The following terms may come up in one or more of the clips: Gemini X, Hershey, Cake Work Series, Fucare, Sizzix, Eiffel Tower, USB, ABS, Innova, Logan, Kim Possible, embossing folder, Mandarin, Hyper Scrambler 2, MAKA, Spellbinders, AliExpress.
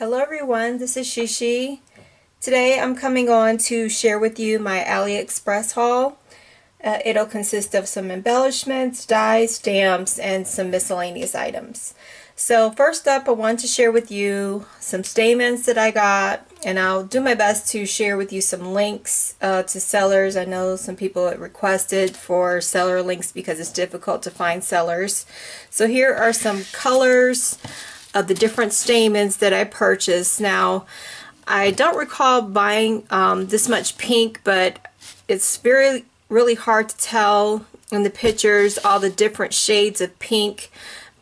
Hello everyone, this is Shishi. Today I'm coming on to share with you my AliExpress haul. It'll consist of some embellishments, dies, stamps, and some miscellaneous items. So first up, I want to share with you some stamens that I got, and I'll do my best to share with you some links to sellers. I know some people have requested for seller links because it's difficult to find sellers. So here are some colors of the different stamens that I purchased. Now, I don't recall buying this much pink, but it's really hard to tell in the pictures all the different shades of pink,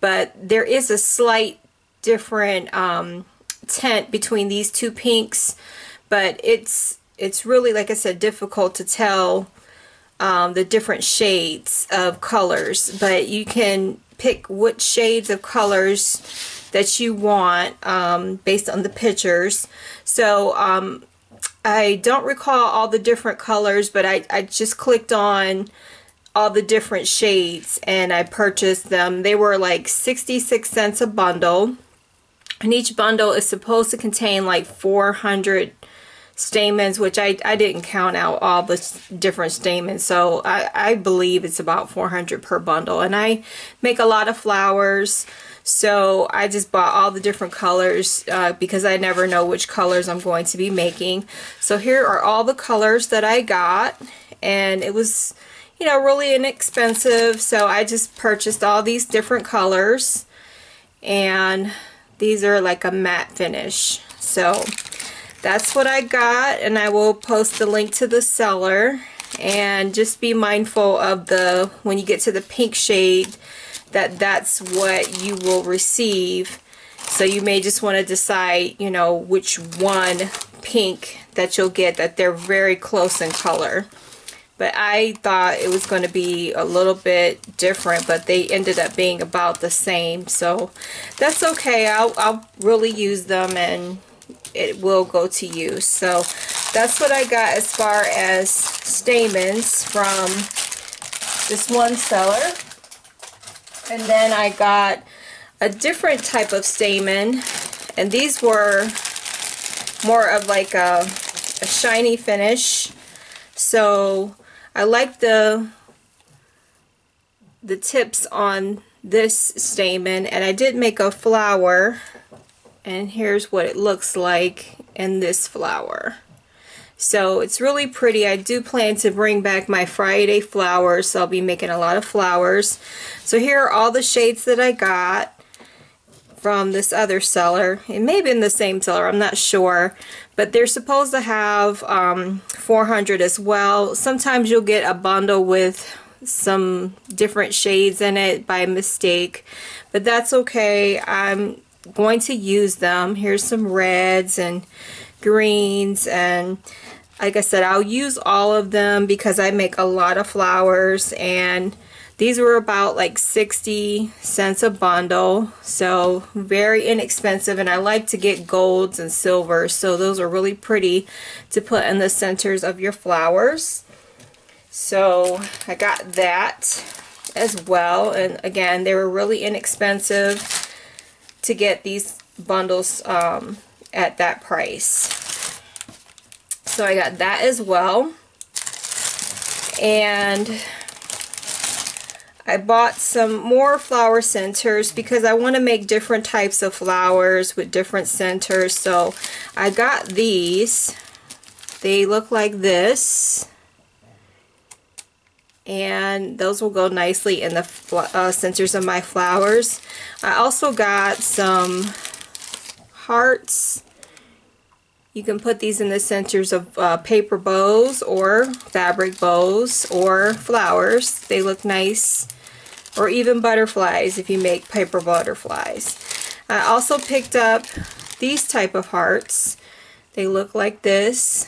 but there is a slight different tint between these two pinks, but it's really, like I said, difficult to tell the different shades of colors, but you can pick what shades of colors that you want based on the pictures. So I don't recall all the different colors, but I just clicked on all the different shades and I purchased them. They were like 66 cents a bundle, and each bundle is supposed to contain like 400 stamens, which I didn't count out all the different stamens, so I believe it's about 400 per bundle. And I make a lot of flowers, so I just bought all the different colors because I never know which colors I'm going to be making. So here are all the colors that I got, and it was, you know, really inexpensive, so I just purchased all these different colors, and these are like a matte finish. So that's what I got, and I will post the link to the seller. And just be mindful of the, when you get to the pink shade, that's what you will receive. So you may just want to decide, you know, which one pink that you'll get, that they're very close in color. But I thought it was going to be a little bit different, but they ended up being about the same. So that's okay. I'll really use them, and it will go to use. So that's what I got as far as stamens from this one seller. And then I got a different type of stamen, and these were more of like a shiny finish. So I like the tips on this stamen, and I did make a flower. And here's what it looks like in this flower. So it's really pretty. I do plan to bring back my Friday flowers, so I'll be making a lot of flowers. So here are all the shades that I got from this other seller. It may have been the same seller, I'm not sure. But they're supposed to have 400 as well. Sometimes you'll get a bundle with some different shades in it by mistake. But that's okay. I'm going to use them. Here's some reds and greens, and like I said, I'll use all of them because I make a lot of flowers, and these were about like 60 cents a bundle, so very inexpensive. And I like to get golds and silvers, so those are really pretty to put in the centers of your flowers. So I got that as well, and again, they were really inexpensive to get these bundles at that price. So I got that as well, and I bought some more flower centers because I want to make different types of flowers with different centers. So I got these. They look like this, and those will go nicely in the centers of my flowers. I also got some hearts. You can put these in the centers of paper bows or fabric bows or flowers. They look nice, or even butterflies if you make paper butterflies. I also picked up these type of hearts. They look like this.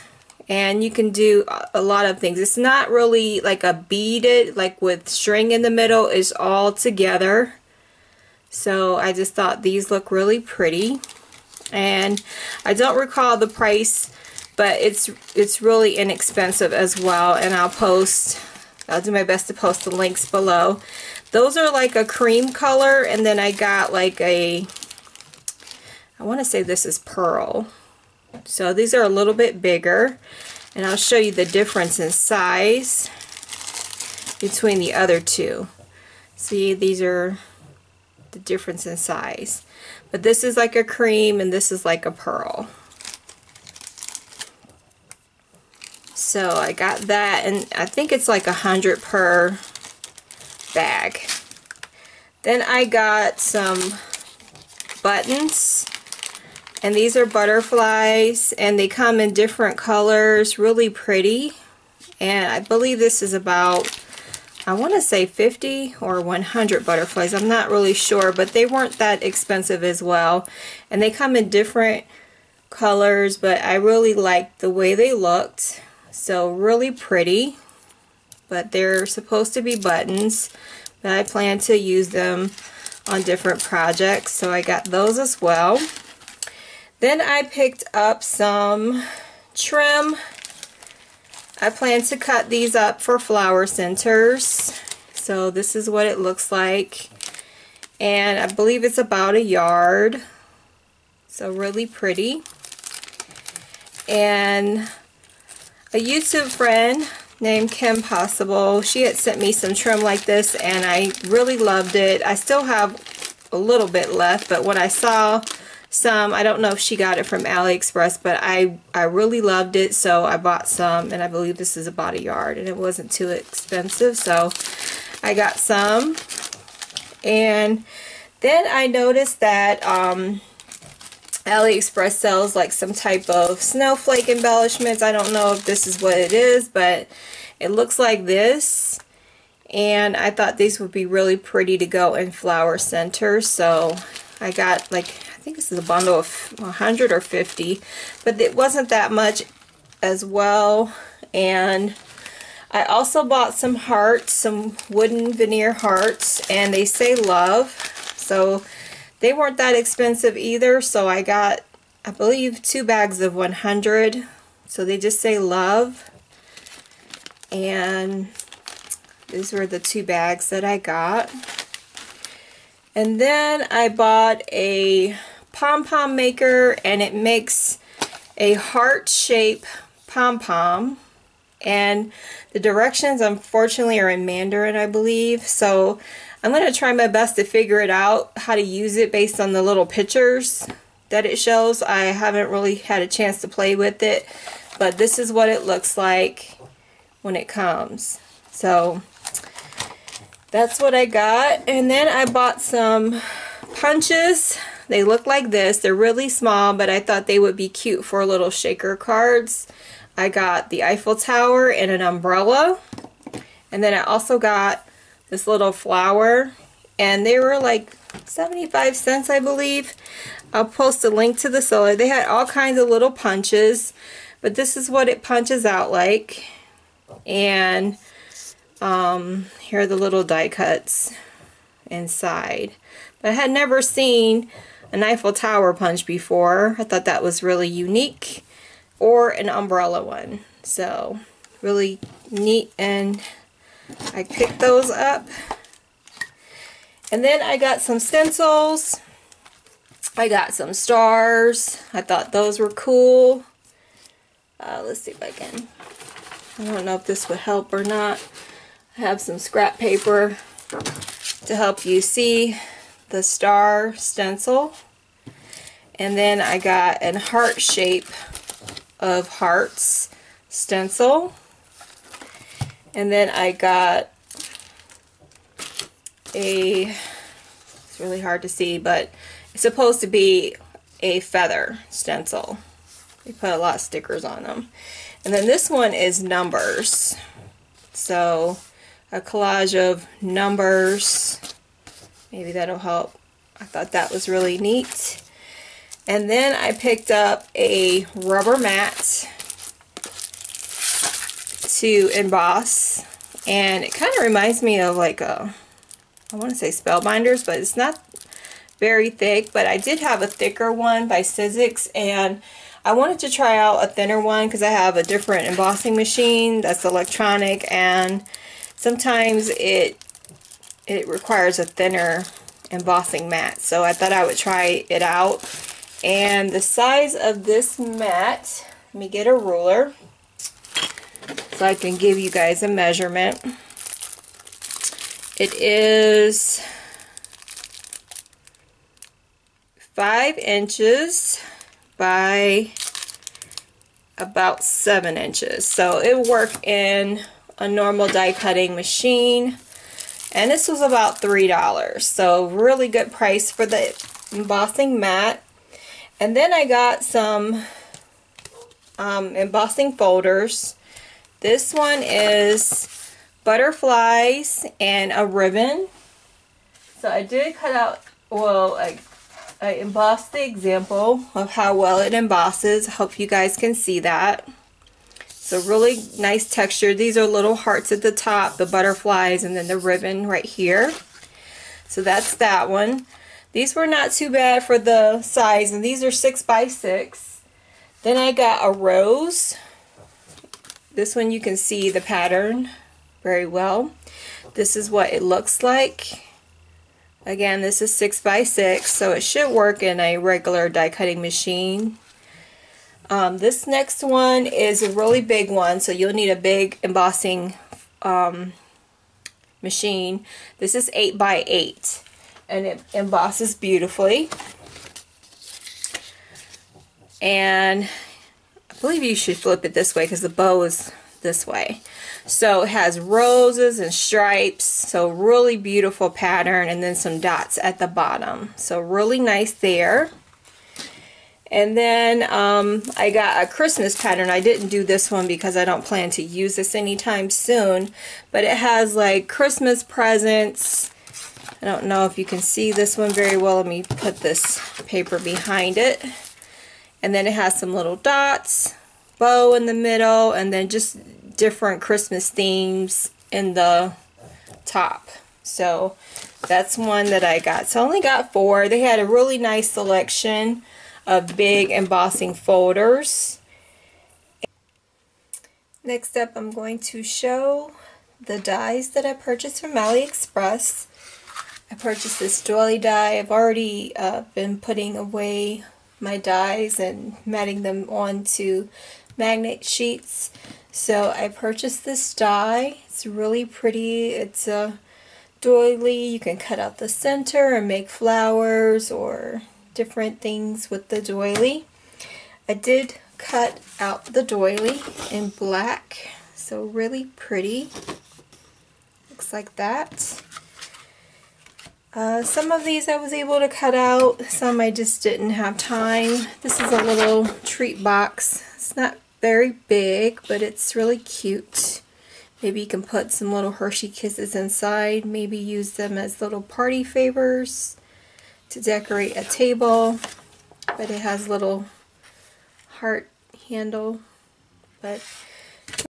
And you can do a lot of things. It's not really like a beaded, like with string in the middle. It's all together. So I just thought these look really pretty. And I don't recall the price, but it's really inexpensive as well. And I'll do my best to post the links below. Those are like a cream color. And then I got like a I want to say this is pearl. So these are a little bit bigger, and I'll show you the difference in size between the other two. See, these are the difference in size. But this is like a cream and this is like a pearl. So I got that, and I think it's like 100 per bag. Then I got some buttons, and these are butterflies, and they come in different colors, really pretty. And I believe this is about, I want to say 50 or 100 butterflies. I'm not really sure, but they weren't that expensive as well. And they come in different colors, but I really liked the way they looked. So really pretty, but they're supposed to be buttons, but I plan to use them on different projects, so I got those as well. Then I picked up some trim. I plan to cut these up for flower centers. So this is what it looks like, and I believe it's about a yard. So really pretty. And a YouTube friend named Kim Possible, she had sent me some trim like this, and I really loved it. I still have a little bit left, but when I saw some, I don't know if she got it from AliExpress, but I really loved it, so I bought some, and I believe this is about a yard, and it wasn't too expensive, so I got some. And then I noticed that AliExpress sells like some type of snowflake embellishments. I don't know if this is what it is, but it looks like this, and I thought these would be really pretty to go in flower centers. So I got like, I think this is a bundle of 100 or 50, but it wasn't that much as well. And I also bought some hearts, some wooden veneer hearts, and they say love. So they weren't that expensive either, so I got, I believe, 2 bags of 100. So they just say love. And these were the 2 bags that I got. And then I bought a pom-pom maker, and it makes a heart-shaped pom-pom. And the directions, unfortunately, are in Mandarin, I believe. So I'm going to try my best to figure it out, how to use it based on the little pictures that it shows. I haven't really had a chance to play with it, but this is what it looks like when it comes. So that's what I got. And then I bought some punches. They look like this. They're really small, but I thought they would be cute for little shaker cards. I got the Eiffel Tower and an umbrella. And then I also got this little flower, and they were like 75 cents, I believe. I'll post a link to the seller. They had all kinds of little punches, but this is what it punches out like. And here are the little die cuts inside. But I had never seen an Eiffel Tower punch before. I thought that was really unique, or an umbrella one. So really neat, and I picked those up. And then I got some stencils. I got some stars. I thought those were cool. Let's see if I can, I don't know if this would help or not. I have some scrap paper to help you see the star stencil. And then I got an heart shape of hearts stencil. And then I got a, it's really hard to see, but it's supposed to be a feather stencil. They put a lot of stickers on them. And then this one is numbers. So a collage of numbers. Maybe that'll help. I thought that was really neat. And then I picked up a rubber mat to emboss, and it kind of reminds me of like a, I want to say Spellbinders, but it's not very thick. But I did have a thicker one by Sizzix, and I wanted to try out a thinner one because I have a different embossing machine that's electronic, and sometimes it requires a thinner embossing mat. So I thought I would try it out And the size of this mat, let me get a ruler so I can give you guys a measurement. It is 5 inches by about 7 inches. So it worked in a normal die cutting machine, and this was about $3. So really good price for the embossing mat. And then I got some embossing folders. This one is butterflies and a ribbon. So I did cut out, well, I embossed the example of how well it embosses. I hope you guys can see that. So really nice texture. These are little hearts at the top, the butterflies, and then the ribbon right here. So that's that one. These were not too bad for the size, and these are 6 by 6. Then I got a rose. This one you can see the pattern very well. This is what it looks like. Again, this is 6 by 6, so it should work in a regular die cutting machine. This next one is a really big one, so you'll need a big embossing machine. This is 8 by 8. And it embosses beautifully. And I believe you should flip it this way because the bow is this way. So it has roses and stripes, so really beautiful pattern, and then some dots at the bottom. So really nice there. And then I got a Christmas pattern. I didn't do this one because I don't plan to use this anytime soon, but it has like Christmas presents. I don't know if you can see this one very well. Let me put this paper behind it. And then it has some little dots, bow in the middle, and then just different Christmas themes in the top. So that's one that I got. So I only got 4. They had a really nice selection of big embossing folders. Next up, I'm going to show the dies that I purchased from AliExpress. I purchased this doily die. I've already been putting away my dies and matting them onto magnet sheets. So I purchased this die. It's really pretty. It's a doily. You can cut out the center and make flowers or different things with the doily. I did cut out the doily in black. So really pretty. Looks like that. Some of these I was able to cut out, some I just didn't have time. This is a little treat box. It's not very big, but it's really cute. Maybe you can put some little Hershey Kisses inside, maybe use them as little party favors to decorate a table. But it has little heart handle. But